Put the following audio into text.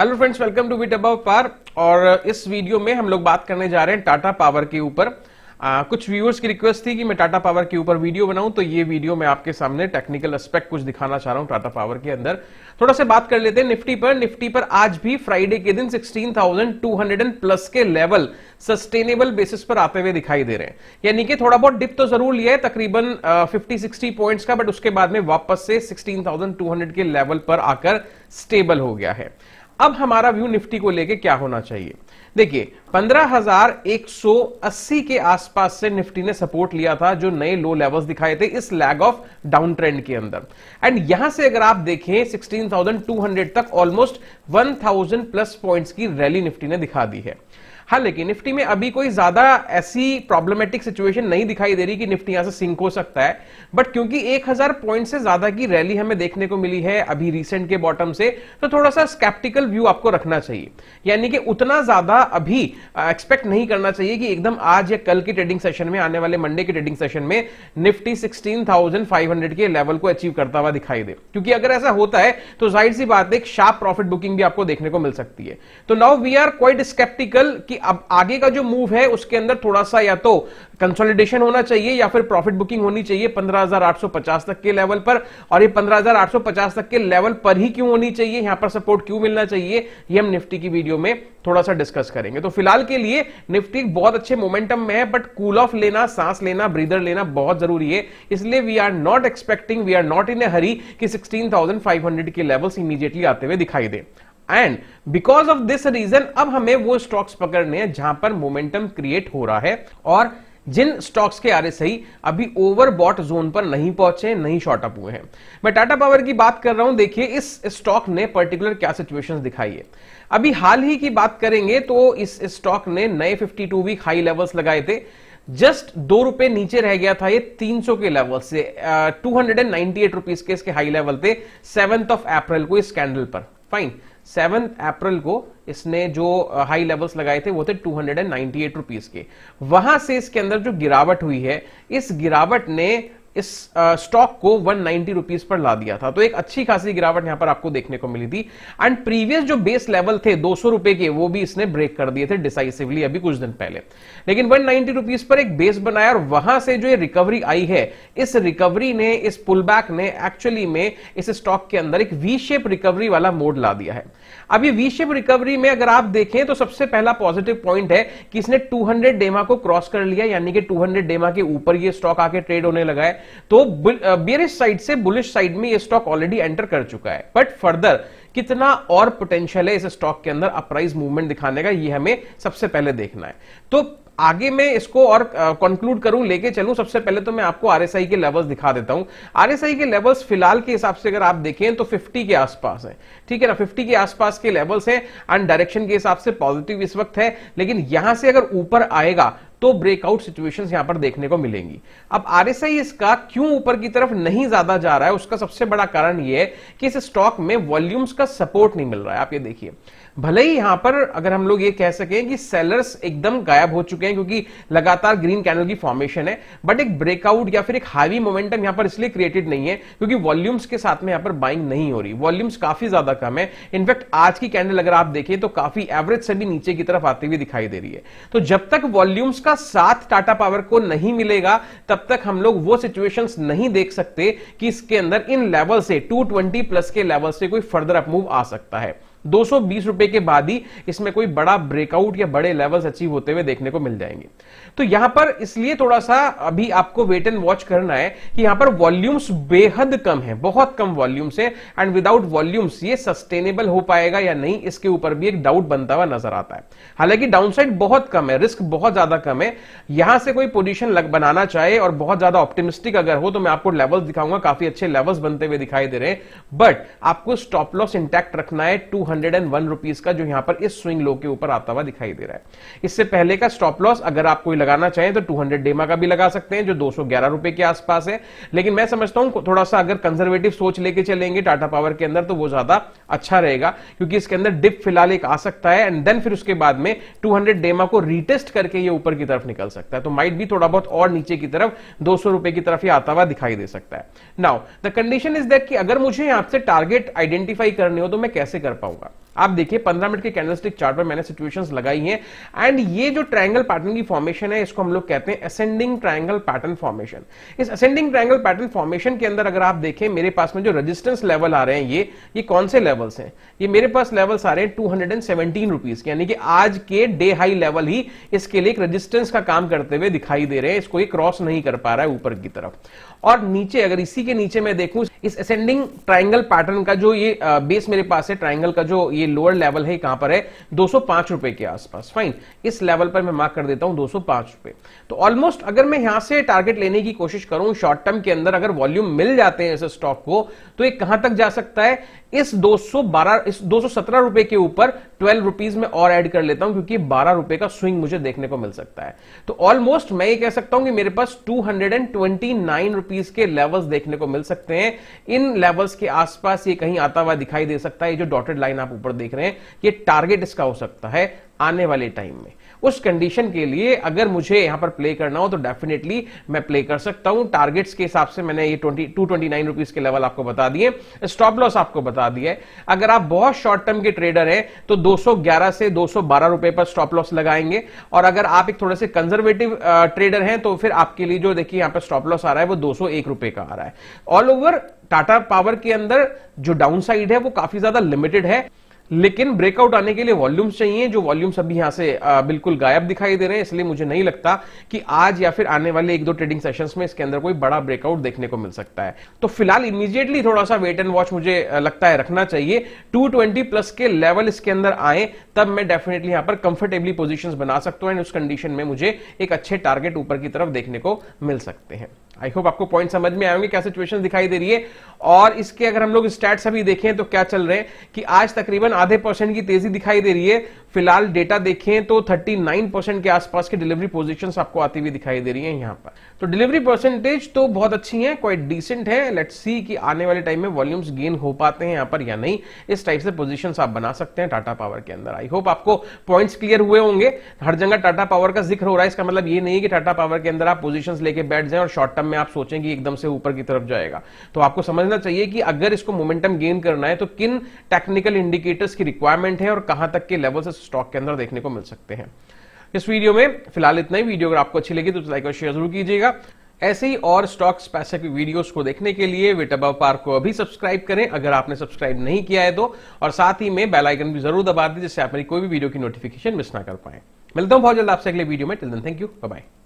Hello friends, welcome to wit above par. और इस video में हम लोग बात करने जा रहे हैं टाटा पावर के ऊपर। कुछ व्यूअर्स की रिक्वेस्ट थी कि मैं टाटा पावर के ऊपर वीडियो बनाऊं, तो ये वीडियो मैं आपके सामने टेक्निकल एस्पेक्ट कुछ दिखाना चाह रहा हूं टाटा पावर के अंदर। थोड़ा सा बात कर लेते हैं निफ्टी पर। निफ्टी पर आज भी फ्राइडे के दिन 16,200 प्लस के लेवल सस्टेनेबल बेसिस पर आते हुए दिखाई दे रहे हैं, यानी कि थोड़ा बहुत डिप तो जरूर लिया है तकरीबन 50-60 पॉइंट्स का, बट उसके बाद में वापस से 16,200 के लेवल पर आकर स्टेबल हो गया है। अब हमारा व्यू निफ्टी को लेके क्या होना चाहिए? देखिए 15,180 के आसपास से निफ्टी ने सपोर्ट लिया था, जो नए लो लेवल्स दिखाए थे इस लैग ऑफ डाउन ट्रेंड के अंदर। एंड यहां से अगर आप देखें 16,200 तक ऑलमोस्ट 1,000 प्लस पॉइंट्स की रैली निफ्टी ने दिखा दी है। हालांकि निफ्टी में अभी कोई ज्यादा ऐसी प्रॉब्लमेटिक सिचुएशन नहीं दिखाई दे रही कि निफ्टी यहां से सिंक हो सकता है, बट क्योंकि 1000 पॉइंट से ज्यादा की रैली हमें देखने को मिली है अभी रिसेंट के बॉटम से, तो थोड़ा सा स्केप्टिकल व्यू आपको रखना चाहिए, यानी कि उतना ज्यादा अभी एक्सपेक्ट नहीं करना चाहिए कि एकदम आज या कल के ट्रेडिंग सेशन में, आने वाले मंडे के ट्रेडिंग सेशन में निफ्टी 16,500 के लेवल को अचीव करता हुआ दिखाई दे, क्योंकि अगर ऐसा होता है तो जाहिर सी बात है एक शार्प प्रॉफिट बुकिंग भी आपको देखने को मिल सकती है। तो now we are quite sceptical कि अब आगे का जो मूव है उसके अंदर थोड़ा सा या तो कंसोलिडेशन होना चाहिए या फिर प्रॉफिट बुकिंग होनी चाहिए 15,850 तक के लेवल पर। और ये 15,850 तक के लेवल पर ही क्यों होनी चाहिए, यहां पर सपोर्ट क्यों मिलना चाहिए, ये हम निफ्टी की वीडियो में थोड़ा सा डिस्कस करेंगे। तो फिलहाल के लिए निफ्टी बहुत अच्छे मोमेंटम में है, बट कूल ऑफ लेना, सांस लेना, ब्रीदर लेना बहुत जरूरी है। इसलिए we are not expecting, we are not in a hurry कि 16,500 के लेवल्स इमीडिएटली आते हुए दिखाई दे। And because of this reason अब हमें वो स्टॉक्स पकड़ने हैं जहां पर मोमेंटम क्रिएट हो रहा है और जिन स्टॉक्स के आरएसआई अभी ओवरबॉट जोन पर नहीं पहुंचे, नहीं शॉर्ट अप हुए हैं। मैं टाटा पावर की बात कर रहा हूं। देखिए इस स्टॉक ने पर्टिकुलर क्या सिचुएशंस दिखाई है। अभी हाल ही की बात करेंगे तो इस स्टॉक ने नए 52 वीक हाई लेवल्स लगाए थे। जस्ट ₹2 नीचे रह गया था ये 300 के लेवल से, 298 रुपीज के इसके हाई लेवल थे 7 अप्रैल को इस कैंडल पर। फाइन, 7 अप्रैल को इसने जो हाई लेवल्स लगाए थे वो थे 298 रुपीस के। वहां से इसके अंदर जो गिरावट हुई है, इस गिरावट ने इस स्टॉक को 190 रुपीस पर ला दिया था। तो एक अच्छी खासी गिरावट यहां पर आपको देखने को मिली थी। एंड प्रीवियस जो बेस लेवल थे 200 रुपए के, वो भी इसने ब्रेक कर दिए थे डिसाइसिवली अभी कुछ दिन पहले, लेकिन 190 रुपीस पर एक बेस बनाया और वहां से जो ये रिकवरी आई है, इस रिकवरी ने, इस पुलबैक ने एक्चुअली में इस स्टॉक के अंदर एक वी शेप रिकवरी वाला मोड ला दिया है। अभी वी शेप रिकवरी में अगर आप देखें तो सबसे पहला पॉजिटिव पॉइंट है कि इसने 200 डेमा को क्रॉस कर लिया, यानी कि 200 डेमा के ऊपर ये स्टॉक आके ट्रेड होने लगा है। तो बेयरिश साइड से बुलिश साइड में ये स्टॉक ऑलरेडी एंटर कर चुका है, बट फर्दर कितना और पोटेंशियल है इस स्टॉक के अंदर अपराइज मूवमेंट दिखाने का, ये हमें सबसे पहले देखना है। तो आगे मैं इसको और कंक्लूड करूं, लेके चलूं, सबसे पहले तो मैं आपको आरएसआई के लेवल्स दिखा देता हूं। आरएसआई के लेवल्स फिलहाल के हिसाब से अगर आप देखें तो 50 के आसपास है, ठीक है ना, 50 के आसपास के लेवल्स हैं। एंड डायरेक्शन के हिसाब से पॉजिटिव इस वक्त है, लेकिन यहां से अगर ऊपर आएगा तो ब्रेकआउट सिचुएशंस यहां पर देखने को मिलेंगी। अब आरएसआई इसका क्यों ऊपर की तरफ नहीं ज्यादा जा रहा है, उसका सबसे बड़ा कारण यह है कि इस स्टॉक में वॉल्यूम्स का सपोर्ट नहीं मिल रहा है। आप ये देखिए, भले ही यहां पर अगर हम लोग ये कह सकें कि सेलर्स एकदम गायब हो चुके हैं क्योंकि लगातार ग्रीन कैंडल की फॉर्मेशन है, बट एक ब्रेकआउट या फिर एक हावी मोमेंटम यहां पर इसलिए क्रिएटेड नहीं है क्योंकि वॉल्यूम्स के साथ में यहां पर बाइंग नहीं हो रही। वॉल्यूम्स काफी ज्यादा कम है, इनफैक्ट आज की कैंडल अगर आप देखें तो काफी एवरेज से भी नीचे की तरफ आती हुई दिखाई दे रही है। तो जब तक वॉल्यूम्स का साथ टाटा पावर को नहीं मिलेगा, तब तक हम लोग वो सिचुएशंस नहीं देख सकते कि इसके अंदर इन लेवल से 220 प्लस के लेवल से कोई फर्दर अपमूव आ सकता है। 220 रुपए के बाद ही इसमें कोई बड़ा ब्रेकआउट या बड़े लेवल्स अचीव होते हुए देखने को मिल जाएंगे। तो यहां पर इसलिए थोड़ा सा अभी आपको वेट एंड वॉच करना है कि यहां पर वॉल्यूम्स बेहद कम है, बहुत कम वॉल्यूम्स है। एंड विदाउट वॉल्यूम्स ये सस्टेनेबल हो पाएगा या नहीं, इसके ऊपर भी एक डाउट बनता हुआ नजर आता है। हालांकि डाउनसाइड बहुत कम है, रिस्क बहुत ज्यादा कम है। यहां से कोई पोजिशन बनाना चाहे और बहुत ज्यादा ऑप्टिमिस्टिक अगर हो तो मैं आपको लेवल्स दिखाऊंगा, काफी अच्छे लेवल्स बनते हुए दिखाई दे रहे हैं, बट आपको स्टॉप लॉस इंटैक्ट रखना है 101 रुपीस का, जो यहां पर इस स्विंग लो के ऊपर आता हुआ दिखाई दे रहा है। इससे पहले का स्टॉप लॉस अगर आप कोई लगाना चाहें तो 200 डेमा का भी लगा सकते हैं, जो 211 रुपए के आसपास है। लेकिन मैं समझता हूं थोड़ा सा अगर कंजर्वेटिव सोच लेके चलेंगे टाटा पावर के अंदर तो वो ज्यादा अच्छा रहेगा, क्योंकि इसके अंदर डिप फिलहाल एक आ सकता है एंड देन फिर उसके बाद में 200 डेमा को रीटेस्ट करके ये ऊपर की तरफ निकल सकता है। तो माइट भी थोड़ा बहुत और नीचे की तरफ 200 रुपए की तरफ ये आता हुआ दिखाई दे सकता है। Now the condition is that कि अगर मुझे आपसे टारगेट आइडेंटिफाई करने हो तो मैं कैसे कर पाऊंगा? आप देखिए 15 मिनट के कैंडलस्टिक चार्ट पर मैंने सिचुएशंस लगाई हैं एंड ये जो ट्रायंगल पैटर्न की फॉर्मेशन है इसको हम लोग कहते हैं असेंडिंग ट्रायंगल पैटर्न फॉर्मेशन। इस असेंडिंग ट्रायंगल पैटर्न फॉर्मेशन के अंदर अगर आप देखें मेरे पास में जो रेजिस्टेंस लेवल आ रहे हैं ये कौन से लेवल्स हैं, ये मेरे पास लेवल्स आ रहे हैं 217 रुपीज के, यानी कि आज के डे हाई लेवल ही इसके लिए एक रेजिस्टेंस का काम करते हुए दिखाई दे रहे हैं। इसको ये क्रॉस नहीं कर पा रहा है ऊपर की तरफ। और नीचे अगर इसी के नीचे मैं देखूं इस असेंडिंग ट्रायंगल पैटर्न का जो ये बेस मेरे पास है ट्रायंगल का जो ये लोअर लेवल है कहां पर है 205 रुपए के आसपास। फाइन, इस लेवल पर मैं मार्क कर देता हूं 205 रुपए। तो ऑलमोस्ट अगर मैं यहां से टारगेट लेने की कोशिश करूं शॉर्ट टर्म के अंदर, अगर वॉल्यूम मिल जाते हैं इस स्टॉक को तो ये कहां तक जा सकता है, इस 217 रुपए के ऊपर 12 रुपीज में और ऐड कर लेता हूं क्योंकि 12 रुपए का स्विंग मुझे देखने को मिल सकता है। तो ऑलमोस्ट मैं ये कह सकता हूं कि मेरे पास 229 रुपीज के लेवल्स देखने को मिल सकते हैं। इन लेवल्स के आसपास ये कहीं आता हुआ दिखाई दे सकता है। ये जो डॉटेड लाइन आप ऊपर देख रहे हैं ये टारगेट इसका हो सकता है आने वाले टाइम में। उस कंडीशन के लिए अगर मुझे यहां पर प्ले करना हो तो डेफिनेटली मैं प्ले कर सकता हूं। टारगेट्स के हिसाब से मैंने ये 229 रुपीस के लेवल आपको बता दिए, स्टॉप लॉस आपको बता दिया है। अगर आप बहुत शॉर्ट टर्म के ट्रेडर हैं तो 211 से 212 रुपए पर स्टॉप लॉस लगाएंगे, और अगर आप एक थोड़े से कंजर्वेटिव ट्रेडर हैं तो फिर आपके लिए जो देखिए यहां पर स्टॉप लॉस आ रहा है वो 201 रुपए का आ रहा है। ऑल ओवर टाटा पावर के अंदर जो डाउन साइड है वो काफी ज्यादा लिमिटेड है, लेकिन ब्रेकआउट आने के लिए वॉल्यूम्स चाहिए, जो वॉल्यूम्स अभी यहां से बिल्कुल गायब दिखाई दे रहे हैं। इसलिए मुझे नहीं लगता कि आज या फिर आने वाले एक दो ट्रेडिंग सेशंस में इसके अंदर कोई बड़ा ब्रेकआउट देखने को मिल सकता है। तो फिलहाल इमीडिएटली थोड़ा सा वेट एंड वॉच मुझे लगता है रखना चाहिए। 220 प्लस के लेवल इसके अंदर आए तब मैं डेफिनेटली यहां पर कंफर्टेबली पोजिशन बना सकता हूं एंड उस कंडीशन में मुझे एक अच्छे टारगेट ऊपर की तरफ देखने को मिल सकते हैं। आई होप आपको पॉइंट समझ में आएंगे क्या सिचुएशन दिखाई दे रही है। और इसके अगर हम लोग स्टैट्स अभी देखें तो क्या चल रहे हैं कि आज तकरीबन आधे % की तेजी दिखाई दे रही है। फिलहाल डेटा देखें तो 39% के आसपास की डिलीवरी पोजीशंस आपको आती हुई दिखाई दे रही हैं यहां पर। तो डिलीवरी परसेंटेज तो बहुत अच्छी है, क्वाइट डिसेंट है। लेट्स सी कि आने वाले टाइम में वॉल्यूम्स गेन हो पाते हैं यहां पर या नहीं। इस टाइप से पोजीशंस आप बना सकते हैं टाटा पावर के अंदर। आई होप आपको पॉइंट्स क्लियर हुए होंगे। हर जगह टाटा पावर का जिक्र हो रहा है, इसका मतलब ये नहीं है कि टाटा पावर के अंदर आप पोजीशंस लेके बैठ जाएं और शॉर्ट टर्म में आप सोचें कि एकदम से ऊपर की तरफ जाएगा। तो आपको समझना चाहिए कि अगर इसको मोमेंटम गेन करना है तो किन टेक्निकल इंडिकेटर्स की रिक्वायरमेंट है और कहां तक के लेवल्स स्टॉक के अंदर देखने को मिल सकते हैं। इस वीडियो में फिलहाल इतना ही। वीडियो अगर आपको अच्छी लगी तो लाइक और शेयर जरूर कीजिएगा। ऐसे ही और स्टॉक स्पेसिफिक वीडियोस को देखने के लिए विट अबव पार को अभी सब्सक्राइब करें अगर आपने सब्सक्राइब नहीं किया है तो, और साथ ही में बेल आइकन भी जरूर दबा दें जिससे आप मेरी कोई भी वीडियो की नोटिफिकेशन मिस ना कर पाए। मिलता हूं बहुत जल्द आपसे अगले वीडियो में। Till then thank you, bye bye.